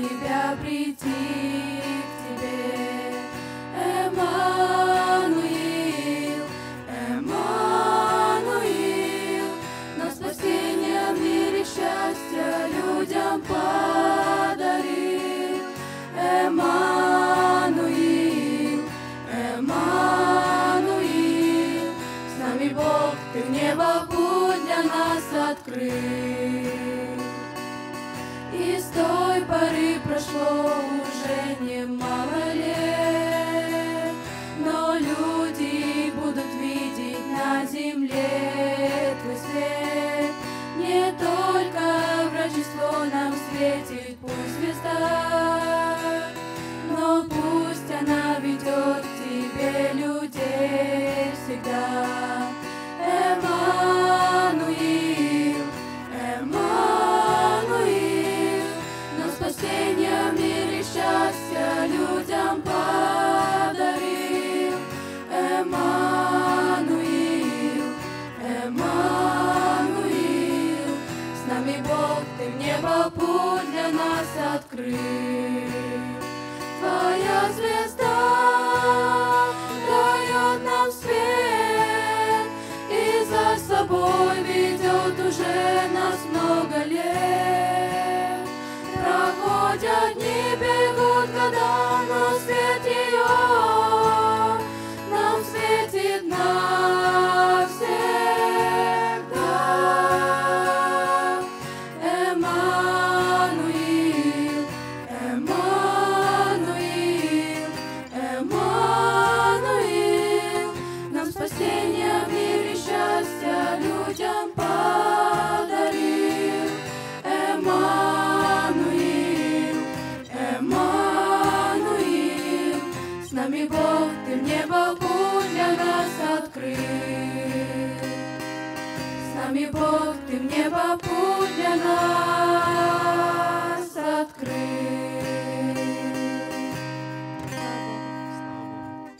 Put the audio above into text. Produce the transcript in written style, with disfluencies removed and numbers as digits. тебя, прийти к тебе, Эммануил, Эммануил. На спасение в мире счастья людям подарил, Эммануил, Эммануил. С нами Бог, ты в небо путь для нас открыл. И с той поры прошло уже немало лет, но люди будут видеть на земле твой свет. Не только в Рождество нам светит пусть звезда, но пусть она ведет к тебе людей всегда. Эммануил, Эммануил. Спасение в мире счастья людям подарил, Эммануил, Эммануил. С нами Бог, ты в небо путь для нас открыл. Твоя звезда дает нам свет, и за собой ведет уже нас много лет. Проходят дни, бегут года, но свет ее нам светит навсегда. Эммануил, Эммануил, Эммануил. Нам спасение в мире счастья людям подарил, Эммануил. С нами Бог, ты в небо путь для нас открыл. С нами Бог, ты в небо путь для нас.